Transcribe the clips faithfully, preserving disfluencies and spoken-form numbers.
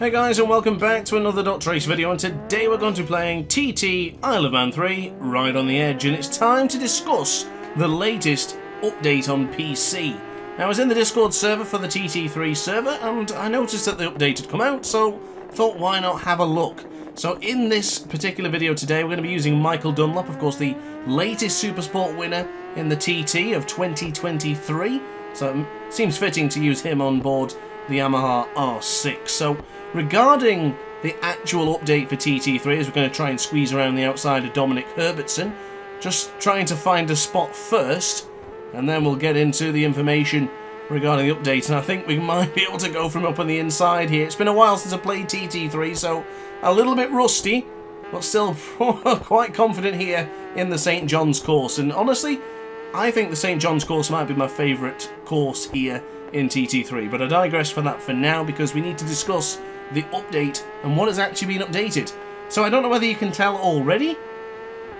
Hey guys, and welcome back to another DrAce video, and today we're going to be playing T T Isle of Man three, Ride on the Edge, and it's time to discuss the latest update on P C. Now, I was in the Discord server for the T T three server, and I noticed that the update had come out, so thought why not have a look. So in this particular video today, we're going to be using Michael Dunlop, of course the latest Supersport winner in the T T of twenty twenty-three. So it seems fitting to use him on board the Yamaha R six. So regarding the actual update for T T three, as we're going to try and squeeze around the outside of Dominic Herbertson, just trying to find a spot first, and then we'll get into the information regarding the update, and I think we might be able to go from up on the inside here. It's been a while since I played T T three, so a little bit rusty, but still quite confident here in the Saint John's course. And honestly, I think the Saint John's course might be my favourite course here in T T three, but I digress for that for now, because we need to discuss the update and what has actually been updated. So I don't know whether you can tell already,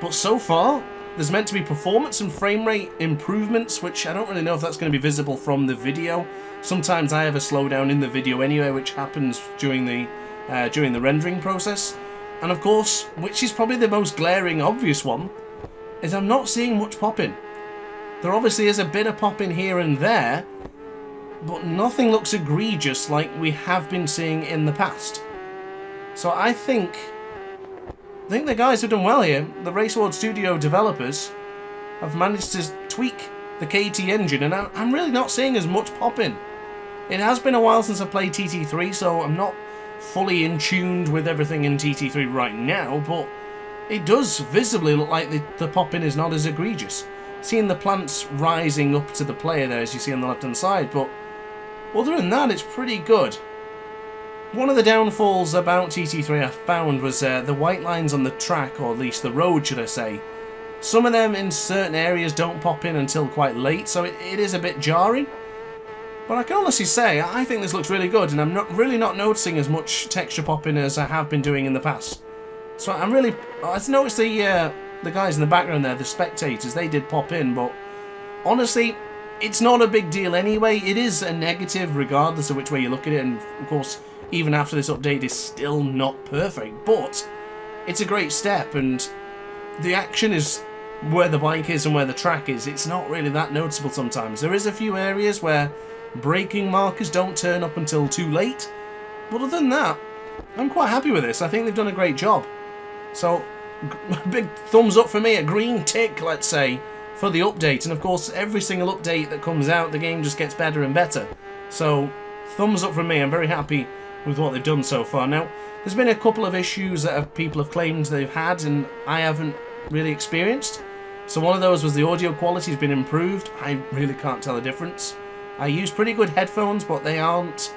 but so far there's meant to be performance and frame rate improvements, which I don't really know if that's going to be visible from the video. Sometimes I have a slowdown in the video anyway, which happens during the uh, during the rendering process. And of course, which is probably the most glaring obvious one, is I'm not seeing much popping. There obviously is a bit of popping here and there, but nothing looks egregious like we have been seeing in the past. So I think... I think the guys have done well here. The RaceWard Studio developers have managed to tweak the K T engine, and I'm really not seeing as much popping. It has been a while since I played T T three, so I'm not fully in tune with everything in T T three right now, but it does visibly look like the, the popping is not as egregious. Seeing the plants rising up to the player there, as you see on the left-hand side, but other than that, it's pretty good. One of the downfalls about T T three I found was uh, the white lines on the track, or at least the road should I say. Some of them in certain areas don't pop in until quite late, so it, it is a bit jarring. But I can honestly say, I think this looks really good, and I'm not really not noticing as much texture popping as I have been doing in the past. So I'm really... I've noticed the, uh, the guys in the background there, the spectators, they did pop in, but honestly, it's not a big deal anyway. It is a negative regardless of which way you look at it, and of course... even after this update is still not perfect, but it's a great step, and the action is where the bike is and where the track is. It's not really that noticeable sometimes. There is a few areas where braking markers don't turn up until too late, but other than that, I'm quite happy with this. I think they've done a great job. So, a big thumbs up for me, a green tick, let's say, for the update. And of course, every single update that comes out, the game just gets better and better. So, thumbs up from me, I'm very happy with what they've done so far. Now, there's been a couple of issues that have, people have claimed they've had, and I haven't really experienced. So one of those was the audio quality has been improved. I really can't tell the difference. I use pretty good headphones, but they aren't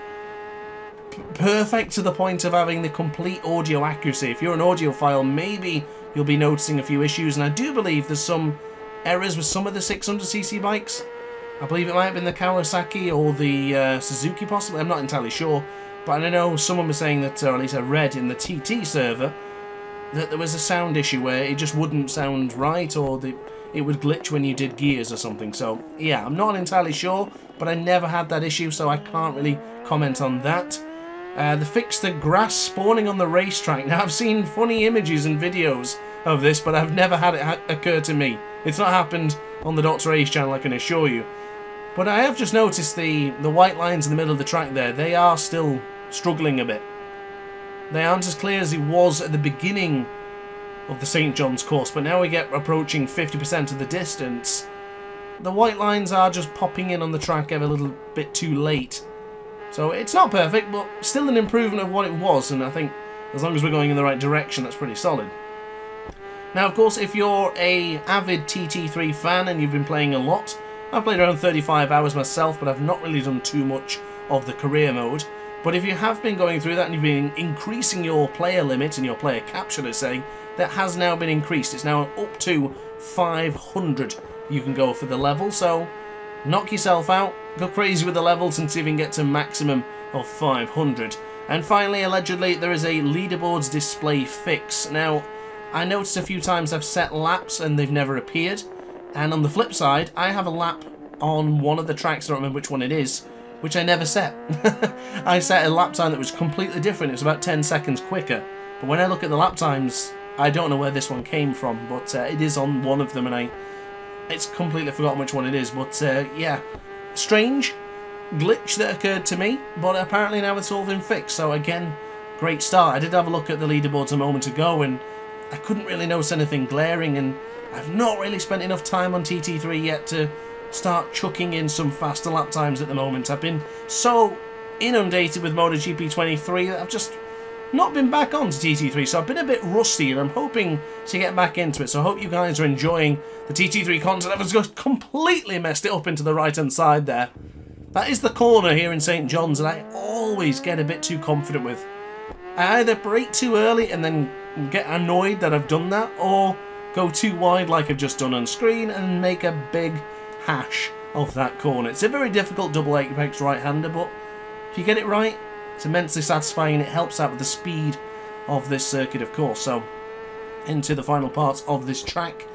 perfect to the point of having the complete audio accuracy. If you're an audiophile, maybe you'll be noticing a few issues, and I do believe there's some errors with some of the six hundred c c bikes. I believe it might have been the Kawasaki or the uh, Suzuki possibly, I'm not entirely sure. But I know someone was saying that, or at least I read in the T T server, that there was a sound issue where it just wouldn't sound right, or the, it would glitch when you did gears or something. So, yeah, I'm not entirely sure, but I never had that issue, so I can't really comment on that. Uh, they fixed the grass spawning on the racetrack. Now, I've seen funny images and videos of this, but I've never had it ha occur to me. It's not happened on the DrAce channel, I can assure you. But I have just noticed the, the white lines in the middle of the track there, they are still struggling a bit. They aren't as clear as it was at the beginning of the Saint John's course, but now we get approaching fifty percent of the distance. The white lines are just popping in on the track ever a little bit too late. So it's not perfect, but still an improvement of what it was, and I think as long as we're going in the right direction, that's pretty solid. Now, of course, if you're an avid T T three fan and you've been playing a lot, I've played around thirty-five hours myself, but I've not really done too much of the career mode. But if you have been going through that and you've been increasing your player limit and your player cap, should I say, that has now been increased. It's now up to five hundred you can go for the level, so knock yourself out, go crazy with the levels and see if you can get to a maximum of five hundred. And finally, allegedly, there is a leaderboards display fix. Now, I noticed a few times I've set laps and they've never appeared. And on the flip side, I have a lap on one of the tracks, I don't remember which one it is, which I never set. I set a lap time that was completely different. It's about ten seconds quicker. But when I look at the lap times, I don't know where this one came from, but uh, it is on one of them, and I it's completely forgotten which one it is. But uh, yeah, strange glitch that occurred to me, but apparently now it's all been fixed. So again, great start. I did have a look at the leaderboards a moment ago, and I couldn't really notice anything glaring, and I've not really spent enough time on T T three yet to start chucking in some faster lap times at the moment. I've been so inundated with MotoGP twenty-three that I've just not been back on to T T three, so I've been a bit rusty, and I'm hoping to get back into it. So I hope you guys are enjoying the T T three content. I've just completely messed it up into the right hand side there. That is the corner here in Saint John's that I always get a bit too confident with. I either brake too early and then get annoyed that I've done that, or go too wide like I've just done on screen and make a big hash of that corner. It's a very difficult double apex right-hander, but if you get it right, it's immensely satisfying. It helps out with the speed of this circuit, of course. So into the final parts of this track.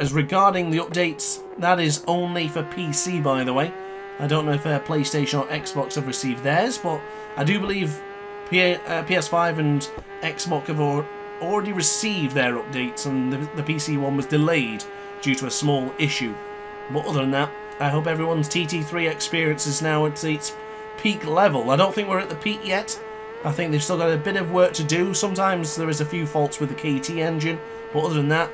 As regarding the updates, that is only for P C, by the way. I don't know if uh, PlayStation or Xbox have received theirs, but I do believe P uh, P S five and Xbox have or already received their updates, and the, the P C one was delayed due to a small issue. But other than that, I hope everyone's T T three experience is now at its peak level. I don't think we're at the peak yet. I think they've still got a bit of work to do. Sometimes there is a few faults with the K T engine, but other than that,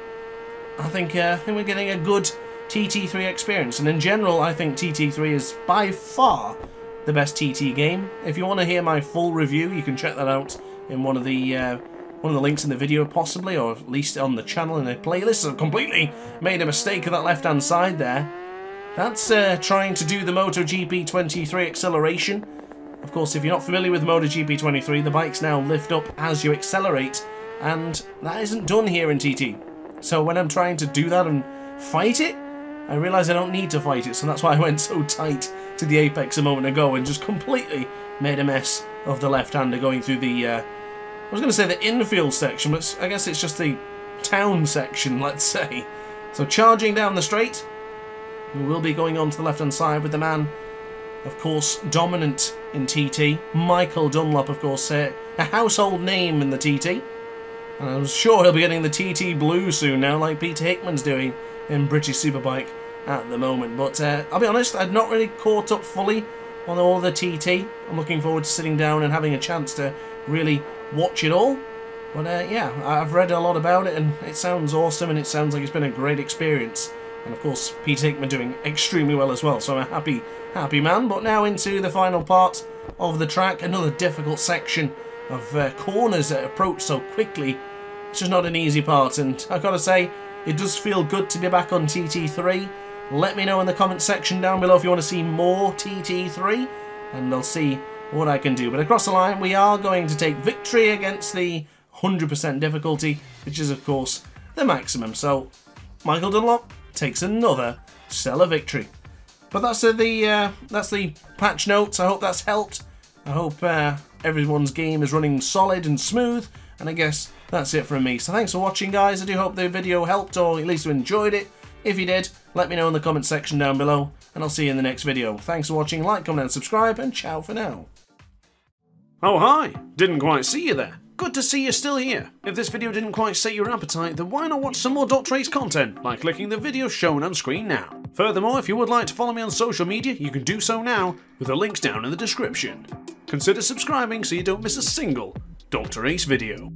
I think, uh, I think we're getting a good T T three experience. And in general, I think T T three is by far the best T T game. If you want to hear my full review, you can check that out in one of the uh, one of the links in the video, possibly, or at least on the channel in a playlist. So I've completely made a mistake of that left-hand side there. That's uh, trying to do the MotoGP twenty-three acceleration. Of course, if you're not familiar with MotoGP twenty-three, the bikes now lift up as you accelerate, and that isn't done here in T T. So when I'm trying to do that and fight it, I realise I don't need to fight it, so that's why I went so tight to the apex a moment ago and just completely made a mess of the left-hander going through the... Uh, I was going to say the infield section, but I guess it's just the town section, let's say. So charging down the straight, we will be going on to the left-hand side with the man, of course, dominant in T T, Michael Dunlop, of course, uh, a household name in the T T. And I'm sure he'll be getting the T T blue soon now, like Peter Hickman's doing in British Superbike at the moment. But uh, I'll be honest, I've not really caught up fully on all the T T. I'm looking forward to sitting down and having a chance to really watch it all. But uh, yeah, I've read a lot about it, and it sounds awesome, and it sounds like it's been a great experience. And of course, Peter Hickman doing extremely well as well, so I'm a happy, happy man. But now into the final part of the track, another difficult section of uh, corners that approach so quickly. It's just not an easy part, and I've got to say, it does feel good to be back on T T three. Let me know in the comment section down below if you want to see more T T three, and I'll see what I can do. But across the line, we are going to take victory against the one hundred percent difficulty, which is, of course, the maximum. So, Michael Dunlop takes another stellar victory. But that's uh, the uh, that's the patch notes. I hope that's helped. I hope uh, everyone's game is running solid and smooth. And I guess that's it from me. So thanks for watching, guys. I do hope the video helped, or at least you enjoyed it. If you did, let me know in the comment section down below, and I'll see you in the next video. Thanks for watching. Like, comment, and subscribe, and ciao for now. Oh, hi. Didn't quite see you there. Good to see you're still here. If this video didn't quite set your appetite, then why not watch some more DrAce content by clicking the video shown on screen now. Furthermore, if you would like to follow me on social media, you can do so now with the links down in the description. Consider subscribing so you don't miss a single DrAce video.